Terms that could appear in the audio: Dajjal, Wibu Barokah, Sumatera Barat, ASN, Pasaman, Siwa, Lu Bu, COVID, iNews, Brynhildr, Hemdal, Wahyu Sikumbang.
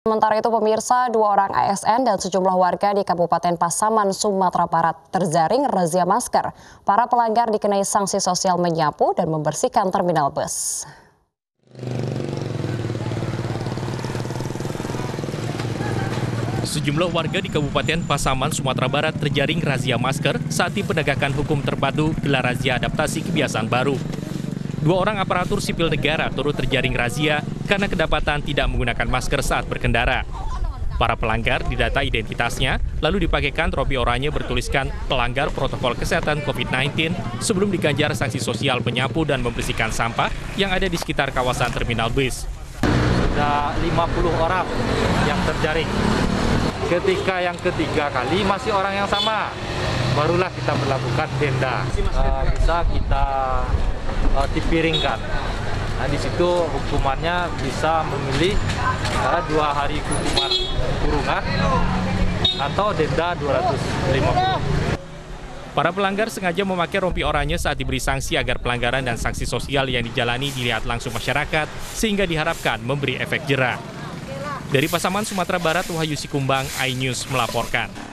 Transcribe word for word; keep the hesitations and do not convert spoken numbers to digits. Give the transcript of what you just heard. Sementara itu pemirsa, dua orang A S N dan sejumlah warga di Kabupaten Pasaman, Sumatera Barat terjaring razia masker. Para pelanggar dikenai sanksi sosial menyapu dan membersihkan terminal bus. Sejumlah warga di Kabupaten Pasaman, Sumatera Barat terjaring razia masker saat di penegakan hukum terpadu gelar razia adaptasi kebiasaan baru. Dua orang aparatur sipil negara turut terjaring razia karena kedapatan tidak menggunakan masker saat berkendara. Para pelanggar didata identitasnya, lalu dipakaikan tropi oranye bertuliskan pelanggar protokol kesehatan COVID sembilan belas sebelum diganjar sanksi sosial menyapu dan membersihkan sampah yang ada di sekitar kawasan terminal bus. Sudah lima puluh orang yang terjaring. Ketika yang ketiga kali masih orang yang sama, barulah kita berlakukan denda. Uh, bisa kita uh, dipiringkan. Nah, di situ hukumannya bisa memilih antara dua hari hukuman kurungan atau denda dua ratus lima puluh ribu. Para pelanggar sengaja memakai rompi oranye saat diberi sanksi agar pelanggaran dan sanksi sosial yang dijalani dilihat langsung masyarakat sehingga diharapkan memberi efek jera. Dari Pasaman, Sumatera Barat, Wahyu Sikumbang, iNews melaporkan.